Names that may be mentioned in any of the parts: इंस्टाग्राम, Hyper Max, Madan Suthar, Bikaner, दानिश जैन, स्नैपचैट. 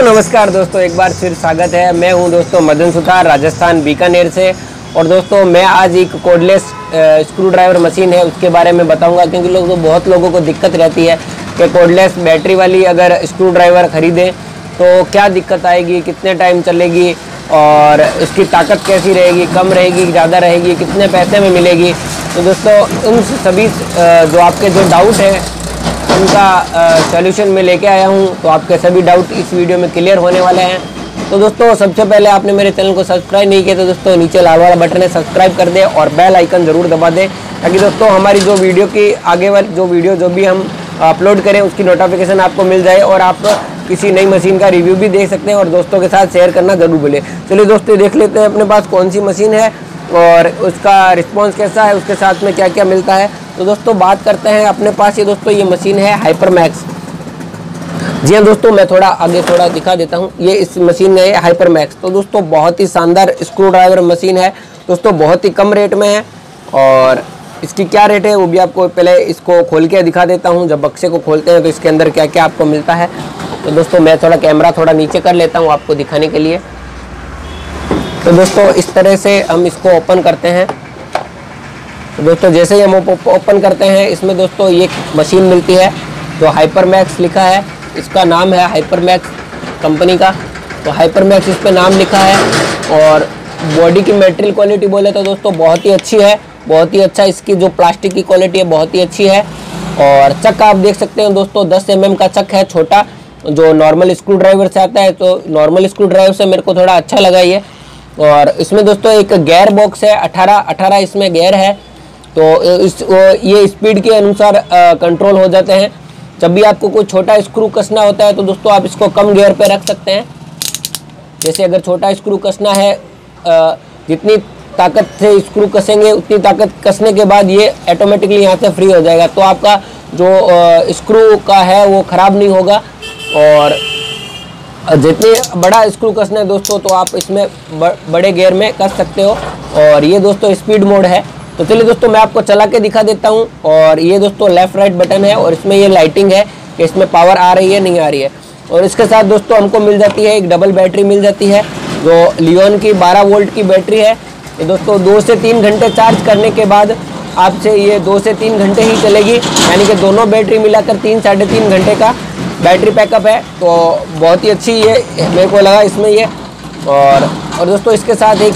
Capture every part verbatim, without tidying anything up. तो नमस्कार दोस्तों, एक बार फिर स्वागत है। मैं हूं दोस्तों मदन सुथार, राजस्थान बीकानेर से। और दोस्तों मैं आज एक कोडलेस स्क्रू ड्राइवर मशीन है उसके बारे में बताऊंगा, क्योंकि लोग तो बहुत लोगों को दिक्कत रहती है कि कोडलेस बैटरी वाली अगर स्क्रू ड्राइवर ख़रीदें तो क्या दिक्कत आएगी, कितने टाइम चलेगी और इसकी ताकत कैसी रहेगी, कम रहेगी ज़्यादा रहेगी, कितने पैसे में मिलेगी। तो दोस्तों उन सभी जो आपके जो डाउट हैं उनका सॉल्यूशन में लेके आया हूँ, तो आपके सभी डाउट इस वीडियो में क्लियर होने वाले हैं। तो दोस्तों सबसे पहले आपने मेरे चैनल को सब्सक्राइब नहीं किया तो दोस्तों नीचे लाल वाला बटन है, सब्सक्राइब कर दें और बेल आइकन ज़रूर दबा दें, ताकि दोस्तों हमारी जो वीडियो की आगे वाली जो वीडियो जो भी हम अपलोड करें उसकी नोटिफिकेशन आपको मिल जाए और आप किसी नई मशीन का रिव्यू भी देख सकते हैं। और दोस्तों के साथ शेयर करना ज़रूर भूलें। चलिए दोस्तों देख लेते हैं अपने पास कौन सी मशीन है और उसका रिस्पॉन्स कैसा है, उसके साथ में क्या क्या मिलता है। तो दोस्तों बात करते हैं अपने पास ये दोस्तों ये मशीन है हाइपर मैक्स। जी हाँ दोस्तों, मैं थोड़ा आगे थोड़ा दिखा देता हूँ। ये इस मशीन है हाइपर मैक्स। तो दोस्तों बहुत ही शानदार स्क्रू ड्राइवर मशीन है दोस्तों, बहुत ही कम रेट में है। और इसकी क्या रेट है वो भी आपको पहले इसको खोल के दिखा देता हूँ। जब बक्से को खोलते हैं तो इसके अंदर क्या क्या आपको मिलता है। तो दोस्तों मैं थोड़ा कैमरा थोड़ा नीचे कर लेता हूँ आपको दिखाने के लिए। तो दोस्तों इस तरह से हम इसको ओपन करते हैं। तो दोस्तों जैसे ही हम ओपन करते हैं इसमें दोस्तों ये मशीन मिलती है जो हाइपर मैक्स लिखा है, इसका नाम है हाइपर मैक्स कंपनी का। तो हाइपर मैक्स इस पर नाम लिखा है। और बॉडी की मटेरियल क्वालिटी बोले तो दोस्तों बहुत ही अच्छी है, बहुत ही अच्छा इसकी जो प्लास्टिक की क्वालिटी है बहुत ही अच्छी है। और चक आप देख सकते हैं दोस्तों दस एम एम का चक है, छोटा जो नॉर्मल स्क्रू ड्राइवर से आता है। तो नॉर्मल स्क्रू ड्राइवर से मेरे को थोड़ा अच्छा लगा ये। और इसमें दोस्तों एक गियर बॉक्स है, अठारह अठारह इसमें गियर है। तो इस ये स्पीड के अनुसार कंट्रोल हो जाते हैं। जब भी आपको कोई छोटा स्क्रू कसना होता है तो दोस्तों आप इसको कम गियर पे रख सकते हैं। जैसे अगर छोटा स्क्रू कसना है, आ, जितनी ताकत से स्क्रू कसेंगे उतनी ताकत कसने के बाद ये ऑटोमेटिकली यहाँ से फ्री हो जाएगा। तो आपका जो आ, स्क्रू का है वो ख़राब नहीं होगा। और जितने बड़ा स्क्रू कसना है दोस्तों तो आप इसमें बड़े गियर में कस सकते हो। और ये दोस्तों स्पीड मोड है। तो चलिए दोस्तों मैं आपको चला के दिखा देता हूँ। और ये दोस्तों लेफ़्ट राइट बटन है और इसमें ये लाइटिंग है कि इसमें पावर आ रही है नहीं आ रही है। और इसके साथ दोस्तों हमको मिल जाती है एक डबल बैटरी मिल जाती है जो लियोन की बारह वोल्ट की बैटरी है। ये दोस्तों दो से तीन घंटे चार्ज करने के बाद आपसे ये दो से तीन घंटे ही चलेगी, यानी कि दोनों बैटरी मिलाकर तीन साढ़े तीन घंटे का बैटरी बैकअप है। तो बहुत ही अच्छी ये मेरे को लगा इसमें ये। और और दोस्तों इसके साथ एक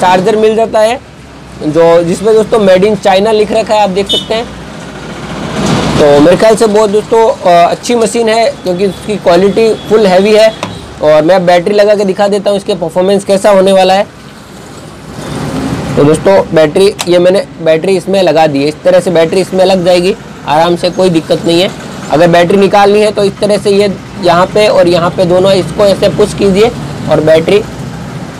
चार्जर मिल जाता है जो जिसमें दोस्तों मेड इन चाइना लिख रखा है, आप देख सकते हैं। तो मेरे ख्याल से बहुत दोस्तों अच्छी मशीन है क्योंकि उसकी क्वालिटी फुल हैवी है। और मैं बैटरी लगा के दिखा देता हूँ इसके परफॉर्मेंस कैसा होने वाला है। तो दोस्तों बैटरी ये मैंने बैटरी इसमें लगा दी है, इस तरह से बैटरी इसमें लग जाएगी आराम से, कोई दिक्कत नहीं है। अगर बैटरी निकालनी है तो इस तरह से ये यहाँ पे और यहाँ पे दोनों इसको ऐसे पुश कीजिए और बैटरी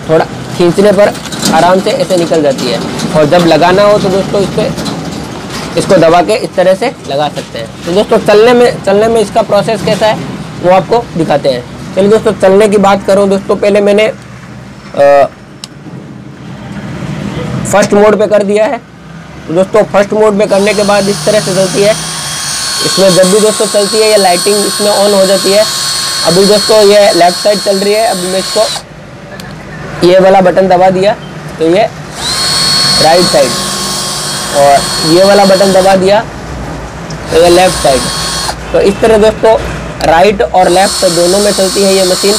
थोड़ा खींचने पर आराम से ऐसे निकल जाती है। और जब लगाना हो तो दोस्तों इस पर इसको दबा के इस तरह से लगा सकते हैं। तो दोस्तों चलने में चलने में इसका प्रोसेस कैसा है वो आपको दिखाते हैं। चलिए दोस्तों चलने की बात करूँ दोस्तों, पहले मैंने आ, फर्स्ट मोड पर कर दिया है। तो दोस्तों फर्स्ट मोड में करने के बाद इस तरह से चलती है। इसमें जब भी दोस्तों चलती है ये लाइटिंग इसमें ऑन हो जाती है। अभी दोस्तों ये लेफ़्ट साइड चल रही है, अभी मैं इसको ये वाला बटन दबा दिया तो ये राइट साइड, और ये वाला बटन दबा दिया तो ये लेफ़्ट साइड। तो इस तरह दोस्तों राइट और लेफ़्ट दोनों में चलती है ये मशीन।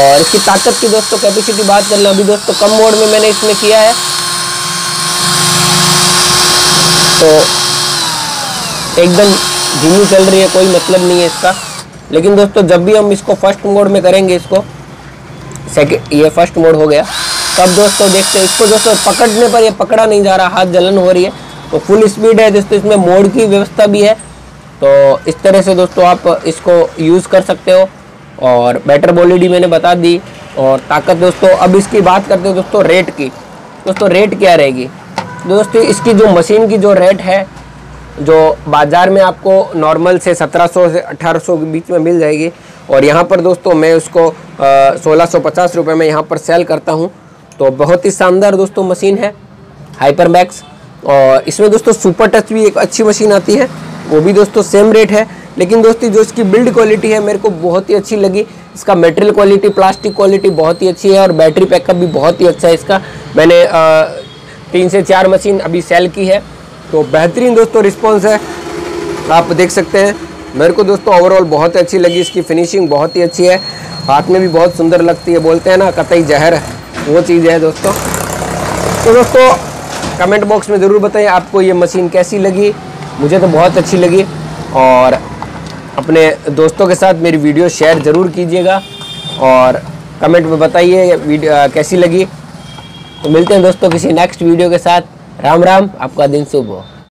और इसकी ताकत की दोस्तों कैपेसिटी बात कर लें, अभी दोस्तों कम मोड में मैंने इसमें किया है। तो एकदम धीमी चल रही है, कोई मतलब नहीं है इसका। लेकिन दोस्तों जब भी हम इसको फर्स्ट मोड में करेंगे, इसको सेकंड ये फर्स्ट मोड हो गया, तब दोस्तों देखते हैं इसको। दोस्तों पकड़ने पर ये पकड़ा नहीं जा रहा, हाथ जलन हो रही है। तो फुल स्पीड है दोस्तों, इसमें मोड की व्यवस्था भी है। तो इस तरह से दोस्तों आप इसको यूज़ कर सकते हो। और बैटर क्वालिटी मैंने बता दी और ताकत दोस्तों। अब इसकी बात करते हो दोस्तों रेट की। दोस्तों रेट क्या रहेगी दोस्तों, इसकी जो मशीन की जो रेट है जो बाज़ार में आपको नॉर्मल से सत्रह सौ से अठारह सौ के बीच में मिल जाएगी। और यहाँ पर दोस्तों मैं उसको सोलह सौ पचास रुपये में यहाँ पर सेल करता हूँ। तो बहुत ही शानदार दोस्तों मशीन है हाइपर मैक्स। और इसमें दोस्तों सुपर टच भी एक अच्छी मशीन आती है, वो भी दोस्तों सेम रेट है। लेकिन दोस्ती जो इसकी बिल्ड क्वालिटी है मेरे को बहुत ही अच्छी लगी। इसका मटेरियल क्वालिटी, प्लास्टिक क्वालिटी बहुत ही अच्छी है और बैटरी बैकअप भी बहुत ही अच्छा है इसका। मैंने आ, तीन से चार मशीन अभी सेल की है, तो बेहतरीन दोस्तों रिस्पॉन्स है, आप देख सकते हैं। मेरे को दोस्तों ओवरऑल बहुत अच्छी लगी, इसकी फिनिशिंग बहुत ही अच्छी है, हाथ में भी बहुत सुंदर लगती है। बोलते हैं ना कतई जहर, वो चीज़ है दोस्तों। तो दोस्तों कमेंट बॉक्स में ज़रूर बताएं आपको ये मशीन कैसी लगी। मुझे तो बहुत अच्छी लगी, और अपने दोस्तों के साथ मेरी वीडियो शेयर ज़रूर कीजिएगा और कमेंट में बताइए वीडियो कैसी लगी। तो मिलते हैं दोस्तों किसी नेक्स्ट वीडियो के साथ। राम राम, आपका दिन शुभ हो।